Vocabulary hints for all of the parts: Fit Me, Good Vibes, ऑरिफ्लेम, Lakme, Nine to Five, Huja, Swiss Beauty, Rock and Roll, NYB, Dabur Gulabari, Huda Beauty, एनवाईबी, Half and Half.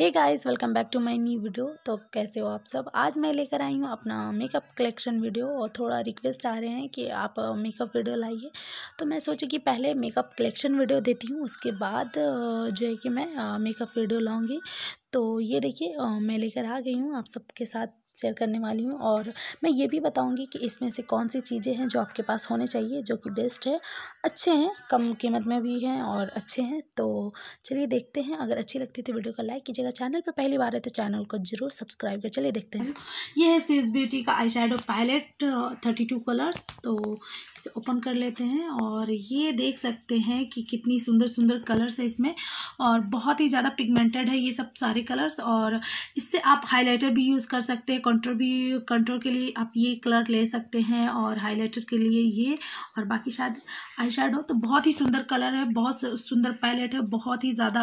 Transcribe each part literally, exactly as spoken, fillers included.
Hey guys welcome back to my new video. तो कैसे हो आप सब। आज मैं लेकर आई हूँ अपना मेकअप कलेक्शन वीडियो और थोड़ा रिक्वेस्ट आ रहे हैं कि आप मेकअप वीडियो लाइए, तो मैं सोची कि पहले मेकअप कलेक्शन वीडियो देती हूँ, उसके बाद जो है कि मैं मेकअप वीडियो लाऊँगी। तो ये देखिए मैं लेकर आ गई हूँ, आप सबके साथ शेयर करने वाली हूँ और मैं ये भी बताऊंगी कि इसमें से कौन सी चीज़ें हैं जो आपके पास होने चाहिए, जो कि बेस्ट है, अच्छे हैं, कम कीमत में भी हैं और अच्छे हैं। तो चलिए देखते हैं। अगर अच्छी लगती तो वीडियो को लाइक कीजिएगा। चैनल पर पहली बार है तो चैनल को जरूर सब्सक्राइब कर। चलिए देखते हैं। ये है स्विस ब्यूटी का eye shadow palette thirty two colours. तो इसे ओपन कर लेते हैं और ये देख सकते हैं कि कितनी सुंदर सुंदर कलर्स है इसमें और बहुत ही ज़्यादा पिगमेंटेड है ये सब सारे कलर्स। और इससे आप हाईलाइटर भी यूज़ कर सकते हैं, कंट्रोल भी, कंट्रोल के लिए आप ये कलर ले सकते हैं और हाइलाइटर के लिए ये और बाकी शायद आई शैडो। तो बहुत ही सुंदर कलर है, बहुत सुंदर पैलेट है, बहुत ही ज़्यादा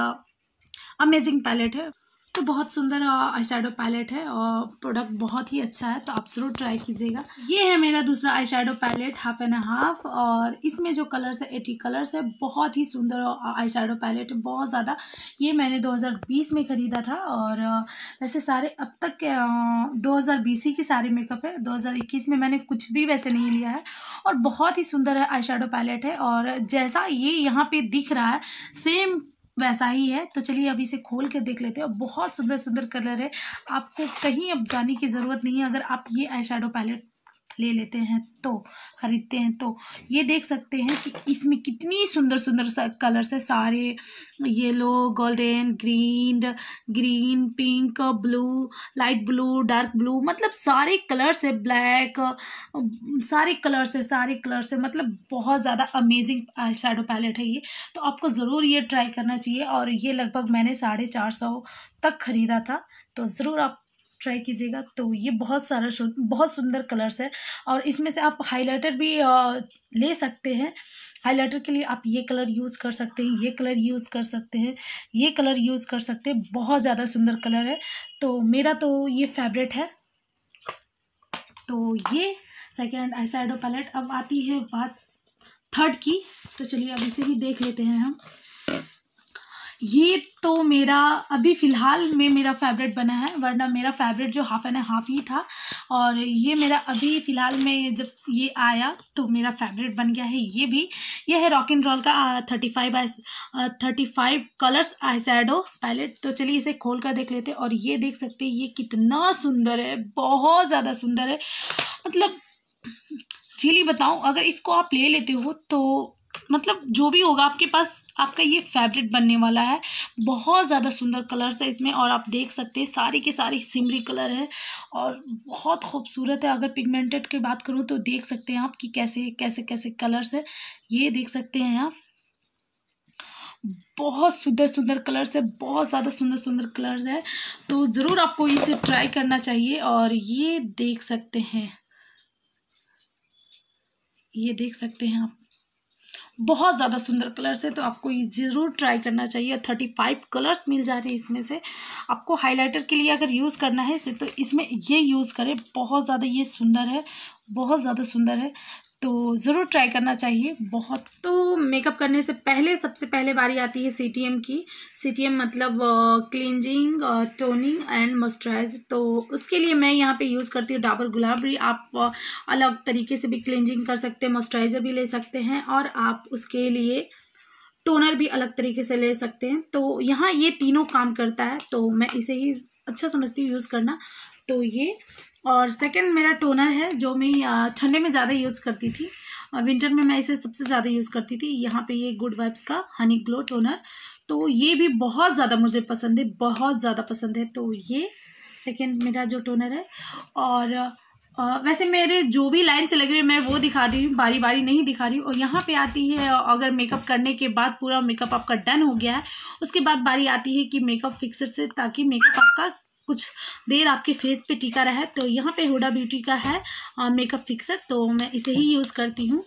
अमेजिंग पैलेट है। तो बहुत सुंदर आई शैडो पैलेट है और प्रोडक्ट बहुत ही अच्छा है, तो आप ज़रूर ट्राई कीजिएगा। ये है मेरा दूसरा eye shadow palette half and half और इसमें जो कलर्स है एटी कलर्स है। बहुत ही सुंदर आई शैडो पैलेट है, बहुत ज़्यादा। ये मैंने दो हज़ार बीस में ख़रीदा था और वैसे सारे अब तक दो हज़ार बीस ही के सारे मेकअप है, दो हज़ार इक्कीस में मैंने कुछ भी वैसे नहीं लिया है। और बहुत ही सुंदर आई शैडो पैलेट है और जैसा ये यहाँ पर दिख रहा है सेम वैसा ही है। तो चलिए अभी इसे खोल के देख लेते हैं। बहुत सुंदर सुंदर कलर है, आपको कहीं अब जाने की ज़रूरत नहीं है अगर आप ये आई शैडो पैलेट ले लेते हैं तो, ख़रीदते हैं तो। ये देख सकते हैं कि इसमें कितनी सुंदर सुंदर कलर्स है सारे, yellow, golden, green green pink, blue, light blue, dark blue, मतलब सारे कलर्स है, ब्लैक, सारे कलर्स है, सारे कलर्स है, मतलब बहुत ज़्यादा अमेजिंग आई शैडो पैलेट है ये। तो आपको ज़रूर ये ट्राई करना चाहिए और ये लगभग मैंने साढ़े चार सौ तक ख़रीदा था, तो ज़रूर आप ट्राई कीजिएगा। तो ये बहुत सारा बहुत सुंदर कलर्स है और इसमें से आप हाइलाइटर भी ले सकते हैं। हाइलाइटर के लिए आप ये कलर यूज़ कर सकते हैं, ये कलर यूज़ कर सकते हैं, ये कलर यूज़ कर सकते हैं, बहुत ज़्यादा सुंदर कलर है। तो मेरा तो ये फेवरेट है। तो ये सेकेंड आई शैडो पैलेट। अब आती है बात थर्ड की, तो चलिए अब इसे भी देख लेते हैं हम। ये तो मेरा अभी फ़िलहाल में मेरा फेवरेट बना है, वरना मेरा फेवरेट जो हाफ एंड हाफ ही था और ये मेरा अभी फ़िलहाल में जब ये आया तो मेरा फेवरेट बन गया है ये भी। ये है रॉक एंड रोल का thirty five eye thirty five colours eye shadow palette. तो चलिए इसे खोल कर देख लेते हैं। और ये देख सकते हैं ये कितना सुंदर है, बहुत ज़्यादा सुंदर है। मतलब रियली बताऊँ, अगर इसको आप ले लेते हो तो मतलब जो भी होगा आपके पास, आपका ये फेवरेट बनने वाला है। बहुत ज़्यादा सुंदर कलर्स है इसमें और आप देख सकते हैं सारे के सारे सिमरी कलर है और बहुत खूबसूरत है। अगर पिगमेंटेड की बात करूँ तो देख सकते हैं आप कि कैसे कैसे कैसे कलर्स है। ये देख सकते हैं आप, बहुत सुंदर सुंदर कलर्स है, बहुत ज़्यादा सुंदर सुंदर कलर्स है। तो ज़रूर आपको इसे ट्राई करना चाहिए। और ये देख सकते हैं, ये देख सकते हैं आप, बहुत ज़्यादा सुंदर कलर्स है, तो आपको ये ज़रूर ट्राई करना चाहिए। थर्टी फाइव कलर्स मिल जा रहे हैं इसमें से। आपको हाइलाइटर के लिए अगर यूज़ करना है तो इसमें ये यूज़ करें, बहुत ज़्यादा ये सुंदर है, बहुत ज़्यादा सुंदर है, तो ज़रूर ट्राई करना चाहिए बहुत। तो मेकअप करने से पहले सबसे पहले बारी आती है सी टी एम की। सी टी एम मतलब क्लींजिंग, टोनिंग एंड मॉइस्चराइज। तो उसके लिए मैं यहाँ पे यूज़ करती हूँ डाबर गुलाबरी। आप uh, अलग तरीके से भी क्लींजिंग कर सकते हैं, मॉइस्चराइज़र भी ले सकते हैं और आप उसके लिए टोनर भी अलग तरीके से ले सकते हैं। तो यहाँ ये तीनों काम करता है, तो मैं इसे ही अच्छा समझती हूँ यूज़ करना। तो ये और सेकंड मेरा टोनर है जो मैं ठंडे में ज़्यादा यूज़ करती थी, विंटर में मैं इसे सबसे ज़्यादा यूज़ करती थी। यहाँ पे ये गुड वाइब्स का हनी ग्लो टोनर, तो ये भी बहुत ज़्यादा मुझे पसंद है, बहुत ज़्यादा पसंद है। तो ये सेकंड मेरा जो टोनर है। और आ, वैसे मेरे जो भी लाइन से लगे हुए मैं वो दिखा रही हूँ, बारी बारी नहीं दिखा रही हूँ। और यहाँ पे आती है, अगर मेकअप करने के बाद पूरा मेकअप आपका डन हो गया है, उसके बाद बारी आती है कि मेकअप फिक्सर से, ताकि मेकअप आपका कुछ देर आपके फेस पे टिका रहे। तो यहाँ पे हुडा ब्यूटी का है मेकअप फिक्सर, तो मैं इसे ही यूज़ करती हूँ।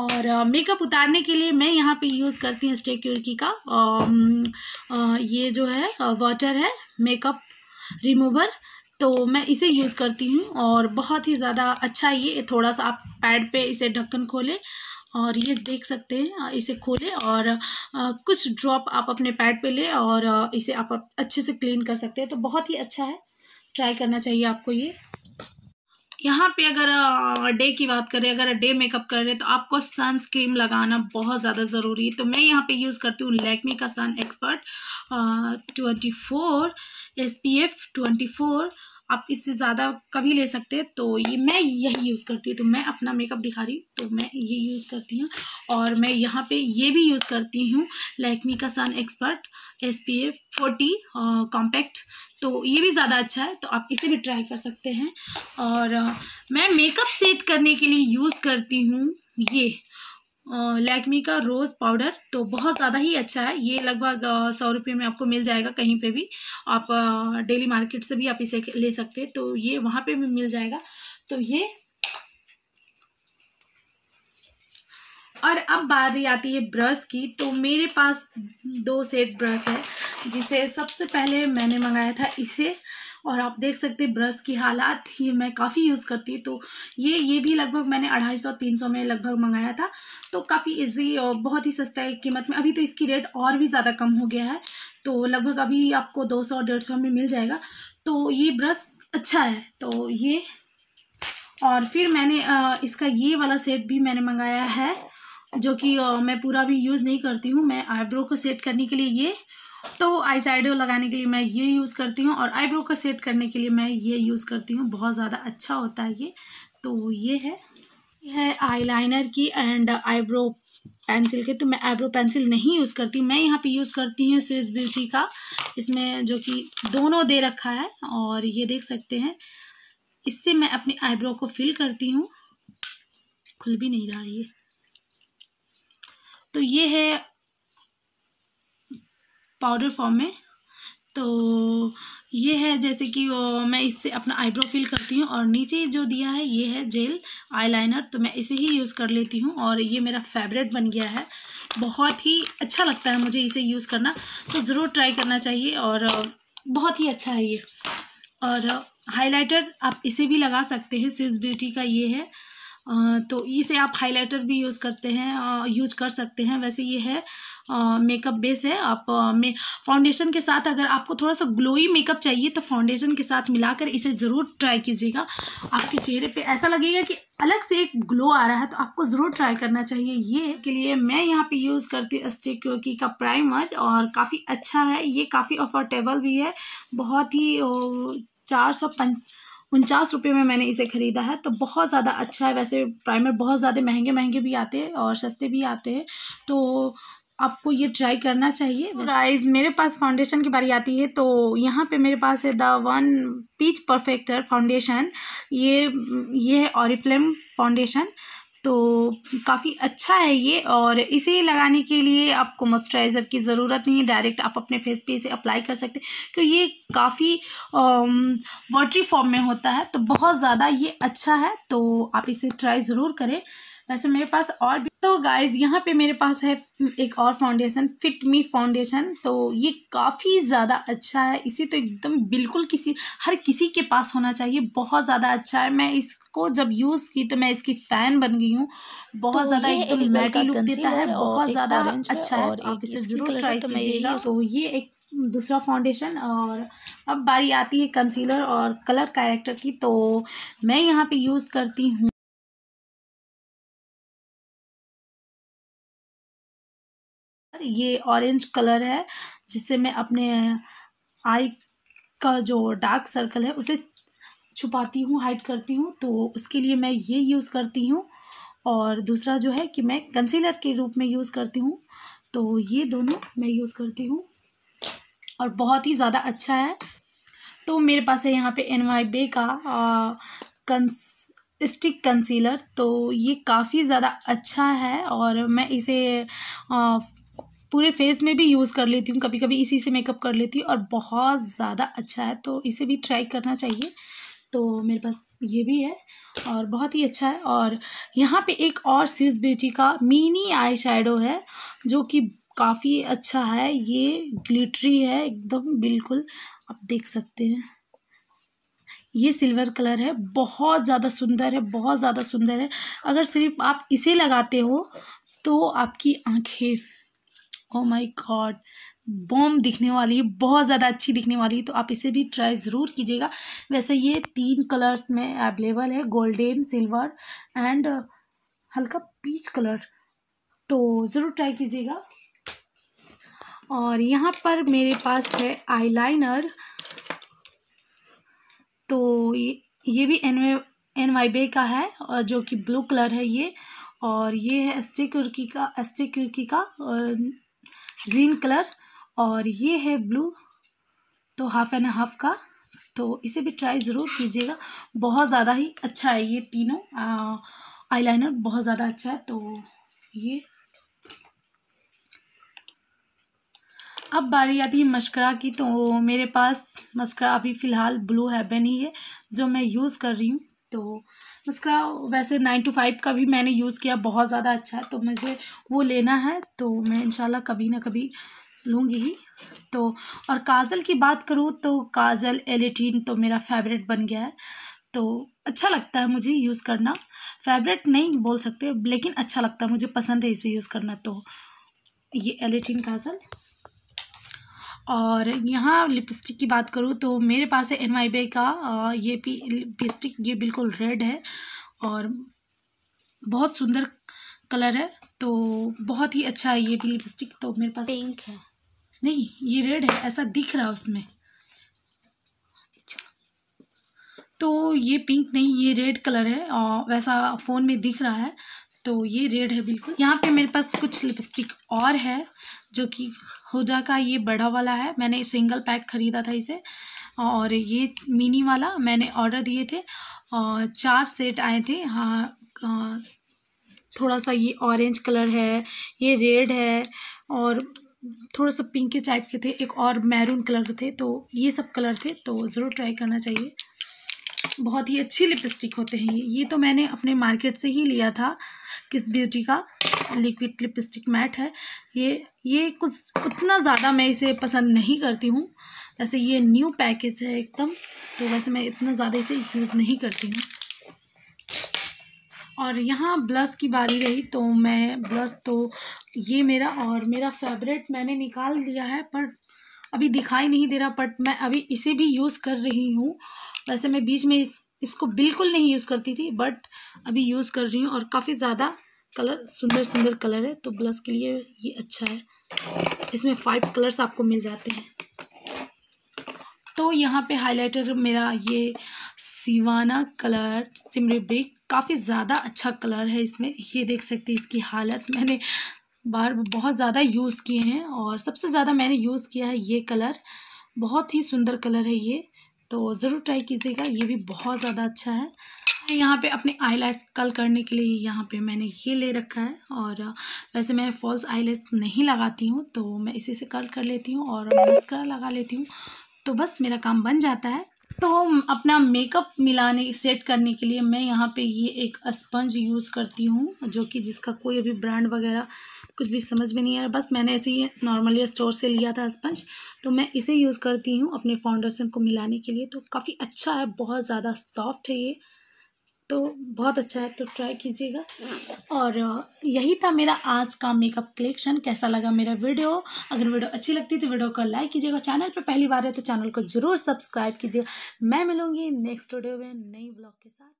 और मेकअप उतारने के लिए मैं यहाँ पे यूज़ करती हूँ स्टे क्योरकी का आ, आ, ये जो है वाटर है मेकअप रिमूवर, तो मैं इसे यूज़ करती हूँ और बहुत ही ज़्यादा अच्छा। ये थोड़ा सा आप पैड पे इसे ढक्कन खोलें और ये देख सकते हैं, इसे खोलें और कुछ ड्रॉप आप अपने पैड पे लें और इसे आप अच्छे से क्लीन कर सकते हैं। तो बहुत ही अच्छा है, ट्राई करना चाहिए आपको ये। यहाँ पे अगर डे की बात करें, अगर डे मेकअप कर रहे हैं तो आपको सनस्क्रीन लगाना बहुत ज़्यादा ज़रूरी है। तो मैं यहाँ पे यूज़ करती हूँ लैक्मे का sun expert twenty four S P F twenty four. आप इससे ज़्यादा कभी ले सकते हैं, तो ये मैं यही यूज़ करती हूँ। तो मैं अपना मेकअप दिखा रही हूँ, तो मैं ये यूज़ करती हूँ। और मैं यहाँ पे ये भी यूज़ करती हूँ लैक्मे का sun expert S P F forty compact, तो ये भी ज़्यादा अच्छा है, तो आप इसे भी ट्राई कर सकते हैं। और आ, मैं मेकअप सेट करने के लिए यूज़ करती हूँ ये लैक्मे का रोज़ पाउडर, तो बहुत ज़्यादा ही अच्छा है। ये लगभग सौ रुपये में आपको मिल जाएगा कहीं पे भी, आप डेली मार्केट से भी आप इसे ले सकते हैं, तो ये वहाँ पे भी मिल जाएगा। तो ये, और अब बारी आती है ब्रश की। तो मेरे पास दो सेट ब्रश है, जिसे सबसे पहले मैंने मंगाया था इसे, और आप देख सकते हैं ब्रश की हालात, ये मैं काफ़ी यूज़ करती हूँ। तो ये ये भी लगभग मैंने अढ़ाई सौ तीन सौ में लगभग मंगाया था, तो काफ़ी इजी और बहुत ही सस्ता है कीमत में। अभी तो इसकी रेट और भी ज़्यादा कम हो गया है, तो लगभग अभी आपको दो सौ डेढ़ सौ में मिल जाएगा। तो ये ब्रश अच्छा है, तो ये। और फिर मैंने इसका ये वाला सेट भी मैंने मंगाया है, जो कि मैं पूरा भी यूज़ नहीं करती हूँ। मैं आईब्रो को सेट करने के लिए ये, तो आई शैडो लगाने के लिए मैं ये यूज़ करती हूँ, और आईब्रो को सेट करने के लिए मैं ये यूज़ करती हूँ, बहुत ज़्यादा अच्छा होता है ये। तो ये है ये है आईलाइनर की एंड आईब्रो पेंसिल के। तो मैं आईब्रो पेंसिल नहीं यूज़ करती, मैं यहाँ पे यूज़ करती हूँ स्विस ब्यूटी का, इसमें जो कि दोनों दे रखा है। और ये देख सकते हैं, इससे मैं अपने आईब्रो को फिल करती हूँ। खुल भी नहीं रहा ये। तो ये है पाउडर फॉर्म में। तो ये है जैसे कि मैं इससे अपना आईब्रो फिल करती हूँ, और नीचे जो दिया है ये है जेल आईलाइनर, तो मैं इसे ही यूज़ कर लेती हूँ। और ये मेरा फेवरेट बन गया है, बहुत ही अच्छा लगता है मुझे इसे यूज़ करना, तो ज़रूर ट्राई करना चाहिए, और बहुत ही अच्छा है ये। और हाइलाइटर आप इसे भी लगा सकते हैं, स्विस ब्यूटी का ये है, तो इसे आप हाइलाइटर भी यूज़ करते हैं यूज कर सकते हैं। वैसे ये है मेकअप बेस है, आप में फाउंडेशन के साथ, अगर आपको थोड़ा सा ग्लोई मेकअप चाहिए तो फाउंडेशन के साथ मिलाकर इसे ज़रूर ट्राई कीजिएगा। आपके चेहरे पे ऐसा लगेगा कि अलग से एक ग्लो आ रहा है, तो आपको ज़रूर ट्राई करना चाहिए ये। के लिए मैं यहाँ पे यूज़ करती हूँ स्टिक की का प्राइमर, और काफ़ी अच्छा है ये, काफ़ी अफोर्डेबल भी है, बहुत ही चार सौ उनचास रुपये में मैंने इसे ख़रीदा है, तो बहुत ज़्यादा अच्छा है। वैसे प्राइमर बहुत ज़्यादा महंगे महंगे भी आते हैं और सस्ते भी आते हैं, तो आपको ये ट्राई करना चाहिए। गाइस, मेरे पास फाउंडेशन की बारी आती है। तो यहाँ पे मेरे पास है the one peach perfect foundation, ये ये है ऑरिफ्लेम फाउंडेशन, तो काफ़ी अच्छा है ये। और इसे लगाने के लिए आपको मॉइस्चराइज़र की ज़रूरत नहीं है, डायरेक्ट आप अपने फेस पे इसे अप्लाई कर सकते हैं, क्योंकि ये काफ़ी वाटरी फॉर्म में होता है, तो बहुत ज़्यादा ये अच्छा है, तो आप इसे ट्राई ज़रूर करें। वैसे मेरे पास और भी, तो गाइज़ यहाँ पे मेरे पास है एक और फाउंडेशन, फिट मी फाउंडेशन, तो ये काफ़ी ज़्यादा अच्छा है। इसे तो एकदम बिल्कुल किसी हर किसी के पास होना चाहिए, बहुत ज़्यादा अच्छा है। मैं इसको जब यूज़ की तो मैं इसकी फ़ैन बन गई हूँ, बहुत ज़्यादा एकदम मैटी लुक देता है, बहुत ज़्यादा अच्छा है, आप इसे ज़रूर ट्राई कीजिएगा। तो ये एक दूसरा फाउंडेशन, और अब बारी आती है कंसीलर और कलर कैरेक्टर की। तो मैं यहाँ पर यूज़ करती हूँ ये ऑरेंज कलर है, जिससे मैं अपने आई का जो डार्क सर्कल है उसे छुपाती हूँ, हाइड करती हूँ, तो उसके लिए मैं ये यूज़ करती हूँ। और दूसरा जो है कि मैं कंसीलर के रूप में यूज़ करती हूँ, तो ये दोनों मैं यूज़ करती हूँ और बहुत ही ज़्यादा अच्छा है। तो मेरे पास है यहाँ पे एन वाई बी का कंस स्टिक कंसीलर, तो ये काफ़ी ज़्यादा अच्छा है, और मैं इसे आ, पूरे फेस में भी यूज़ कर लेती हूँ, कभी कभी इसी से मेकअप कर लेती हूँ, और बहुत ज़्यादा अच्छा है, तो इसे भी ट्राई करना चाहिए। तो मेरे पास ये भी है और बहुत ही अच्छा है। और यहाँ पे एक और स्विस ब्यूटी का मिनी आई शैडो है, जो कि काफ़ी अच्छा है, ये ग्लिटरी है एकदम, बिल्कुल आप देख सकते हैं, ये सिल्वर कलर है, बहुत ज़्यादा सुंदर है, बहुत ज़्यादा सुंदर है। अगर सिर्फ आप इसे लगाते हो तो आपकी आंखें ओ माय गॉड बॉम दिखने वाली है, बहुत ज़्यादा अच्छी दिखने वाली है। तो आप इसे भी ट्राई ज़रूर कीजिएगा। वैसे ये तीन कलर्स में अवेलेबल है, गोल्डन, सिल्वर एंड हल्का पीच कलर, तो ज़रूर ट्राई कीजिएगा। और यहाँ पर मेरे पास है आईलाइनर, तो ये ये भी एन एनवाईबी का है और जो कि ब्लू कलर है ये, और ये है एस्टे क्यूर्की का एस्टे क्यूर्की का ग्रीन कलर, और ये है ब्लू तो हाफ एंड हाफ का, तो इसे भी ट्राई ज़रूर कीजिएगा। बहुत ज़्यादा ही अच्छा है ये तीनों आईलाइनर, बहुत ज़्यादा अच्छा है। तो ये अब बारी आती है मस्करा की, तो मेरे पास मस्करा अभी फ़िलहाल ब्लू हेवन ही है जो मैं यूज़ कर रही हूँ। तो मस्करा वैसे नाइन टू फाइव का भी मैंने यूज़ किया, बहुत ज़्यादा अच्छा है, तो मुझे वो लेना है, तो मैं इंशाल्लाह कभी ना कभी लूँगी ही। तो और काजल की बात करूँ तो काजल एलेटीन तो मेरा फेवरेट बन गया है, तो अच्छा लगता है मुझे यूज़ करना, फेवरेट नहीं बोल सकते लेकिन अच्छा लगता है, मुझे पसंद है इसे यूज़ करना। तो ये एलेटीन काजल। और यहाँ लिपस्टिक की बात करूँ तो मेरे पास है एनवाईबी का ये भी लिपस्टिक, ये बिल्कुल रेड है और बहुत सुंदर कलर है, तो बहुत ही अच्छा है ये भी लिपस्टिक। तो मेरे पास पिंक है, नहीं ये रेड है, ऐसा दिख रहा है उसमें, तो ये पिंक नहीं ये रेड कलर है, और वैसा फ़ोन में दिख रहा है, तो ये रेड है बिल्कुल। यहाँ पे मेरे पास कुछ लिपस्टिक और है जो कि हुजा का ये बड़ा वाला है, मैंने सिंगल पैक ख़रीदा था इसे, और ये मिनी वाला मैंने ऑर्डर दिए थे और चार सेट आए थे। हाँ, थोड़ा सा ये ऑरेंज कलर है, ये रेड है और थोड़ा सा पिंक के टाइप के थे, एक और मैरून कलर के थे, तो ये सब कलर थे, तो ज़रूर ट्राई करना चाहिए। बहुत ही अच्छी लिपस्टिक होते हैं ये ये तो मैंने अपने मार्केट से ही लिया था, किस ब्यूटी का लिक्विड लिपस्टिक मैट है ये। ये कुछ उतना ज़्यादा मैं इसे पसंद नहीं करती हूँ, वैसे ये न्यू पैकेज है एकदम, तो वैसे मैं इतना ज़्यादा इसे यूज़ नहीं करती हूँ। और यहाँ ब्लश की बारी रही, तो मैं ब्लश तो ये मेरा और मेरा फेवरेट मैंने निकाल लिया है, पर अभी दिखाई नहीं दे रहा, बट मैं अभी इसे भी यूज़ कर रही हूँ। वैसे मैं बीच में इस इसको बिल्कुल नहीं यूज़ करती थी, बट अभी यूज़ कर रही हूँ, और काफ़ी ज़्यादा कलर सुंदर सुंदर कलर है, तो ब्लश के लिए ये अच्छा है, इसमें फाइव कलर्स आपको मिल जाते हैं। तो यहाँ पे हाइलाइटर मेरा ये सिवाना कलर सिमरी ब्रिक, काफ़ी ज़्यादा अच्छा कलर है इसमें, ये देख सकते हैं इसकी हालत, मैंने बार बहुत ज़्यादा यूज़ किए हैं, और सबसे ज़्यादा मैंने यूज़ किया है ये कलर, बहुत ही सुंदर कलर है ये, तो ज़रूर ट्राई कीजिएगा, ये भी बहुत ज़्यादा अच्छा है। यहाँ पे अपने आईलैश कर्ल करने के लिए यहाँ पे मैंने ये ले रखा है, और वैसे मैं फॉल्स आईलैश नहीं लगाती हूँ, तो मैं इसी से कर्ल कर लेती हूँ और मस्करा लगा लेती हूँ, तो बस मेरा काम बन जाता है। तो अपना मेकअप मिलाने सेट करने के लिए मैं यहाँ पे ये एक स्पंज यूज़ करती हूँ, जो कि जिसका कोई अभी ब्रांड वगैरह कुछ भी समझ में नहीं आ रहा, बस मैंने ऐसे ही नॉर्मली स्टोर से लिया था स्पंज, तो मैं इसे यूज़ करती हूँ अपने फाउंडेशन को मिलाने के लिए, तो काफ़ी अच्छा है, बहुत ज़्यादा सॉफ्ट है ये, तो बहुत अच्छा है, तो ट्राई कीजिएगा। और यही था मेरा आज का मेकअप कलेक्शन। कैसा लगा मेरा वीडियो? अगर वीडियो अच्छी लगती तो वीडियो को लाइक कीजिएगा, चैनल पर पहली बार है तो चैनल को ज़रूर सब्सक्राइब कीजिएगा। मैं मिलूँगी नेक्स्ट वीडियो में नई ब्लॉग के साथ।